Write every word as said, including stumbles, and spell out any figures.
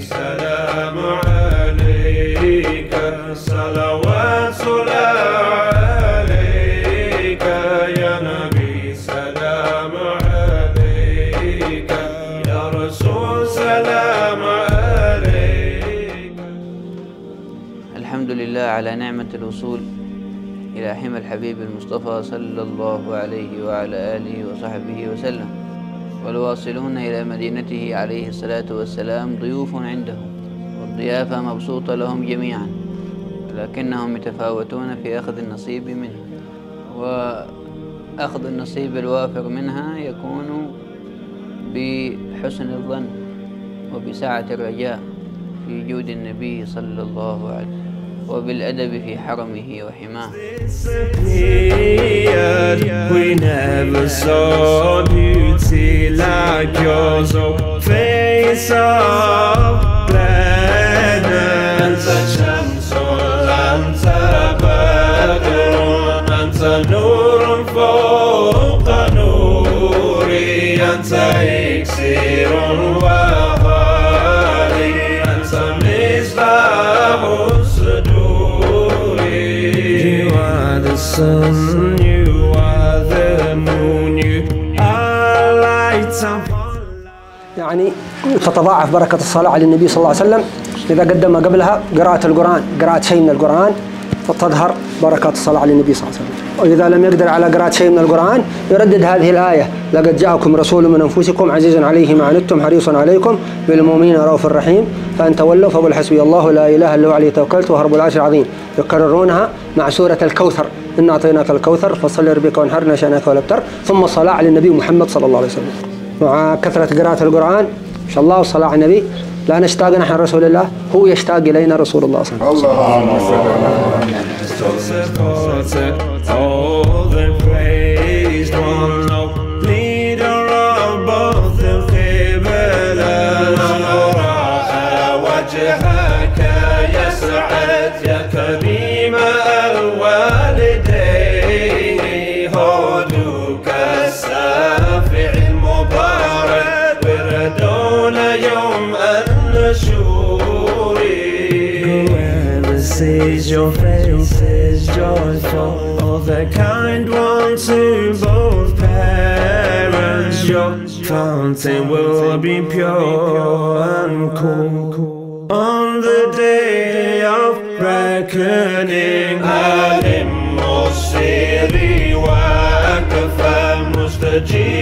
السلام عليك صلوات سلام عليك يا نبي، سلام عليك يا رسول، سلام عليك. الحمد لله على نعمة الوصول إلى حمى الحبيب المصطفى صلى الله عليه وعلى آله وصحبه وسلم، والواصلون إلى مدينته عليه الصلاة والسلام ضيوف عندهم، والضيافة مبسوطة لهم جميعا، لكنهم متفاوتون في أخذ النصيب منها، وأخذ النصيب الوافر منها يكون بحسن الظن وبسعة الرجاء في جود النبي صلى الله عليه وسلم، وبالأدب في حرمه وحماه. Like yours, oh, face of planets. Shams anta badrun anta nurun fawqa nuri anta iksirun wa ghali anta misbahus suduri. You are the sun, you are the moon, you. يعني تتضاعف بركة الصلاة على النبي صلى الله عليه وسلم إذا قدم قبلها قراءة القرآن، قراءة شيء من القرآن فتظهر بركة الصلاة على النبي صلى الله عليه وسلم، وإذا لم يقدر على قراءة شيء من القرآن يردد هذه الآية: لقد جاءكم رسول من أنفسكم عزيز عليه ما عنتم حريص عليكم بالمؤمنين رؤوف الرحيم، فإن تولوا فقل حسبي الله لا إله إلا هو عليه توكلت وهو رب العرش العظيم. يكررونها مع سورة الكوثر: إنا أعطيناك الكوثر فصل ربك وانحر نشأناك والأبتر، ثم الصلاة على النبي محمد صلى الله عليه وسلم. مع كثرة قراءة القرآن إن شاء الله والصلاة على النبي لا نشتاق نحن رسول الله، هو يشتاق إلينا رسول الله صلى الله. Sees your face is joyful, all the kind ones to both parents. Your fountain will be pure and cool on the day of reckoning. Alim Mosiri Waqafa Mustajib.